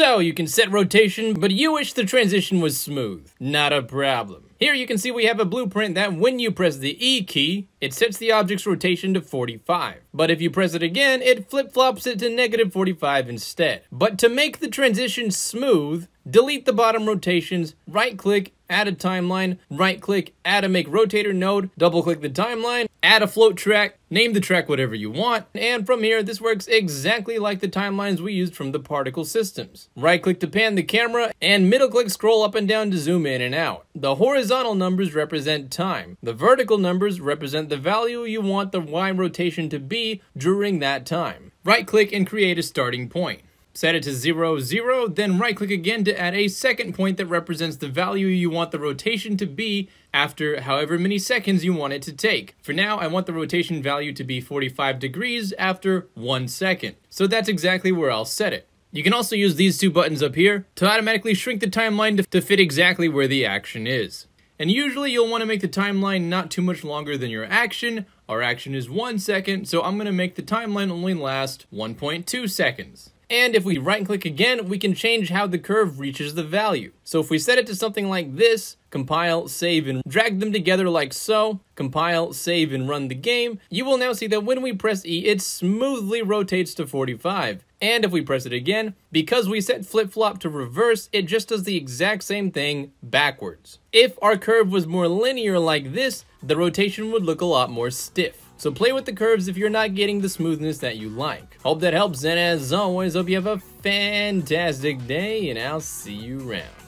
So you can set rotation, but you wish the transition was smooth. Not a problem. Here you can see we have a blueprint that when you press the E key, it sets the object's rotation to 45. But if you press it again, it flip-flops it to -45 instead. But to make the transition smooth, delete the bottom rotations, right-click, add a timeline, right-click, add a make rotator node, double-click the timeline, add a float track, name the track whatever you want, and from here this works exactly like the timelines we used from the particle systems. Right-click to pan the camera, and middle-click scroll up and down to zoom in and out. The horizontal numbers represent time. The vertical numbers represent the value you want the Y rotation to be during that time. Right-click and create a starting point. Set it to 0, 0, then right-click again to add a second point that represents the value you want the rotation to be after however many seconds you want it to take. For now, I want the rotation value to be 45 degrees after 1 second. So that's exactly where I'll set it. You can also use these two buttons up here to automatically shrink the timeline to fit exactly where the action is. And usually you'll want to make the timeline not too much longer than your action. Our action is 1 second, so I'm going to make the timeline only last 1.2 seconds. And if we right-click again, we can change how the curve reaches the value. So if we set it to something like this, compile, save, and drag them together like so, compile, save, and run the game, you will now see that when we press E, it smoothly rotates to 45. And if we press it again, because we set flip-flop to reverse, it just does the exact same thing backwards. If our curve was more linear like this, the rotation would look a lot more stiff. So play with the curves if you're not getting the smoothness that you like. Hope that helps, and as always, hope you have a fantastic day, and I'll see you around.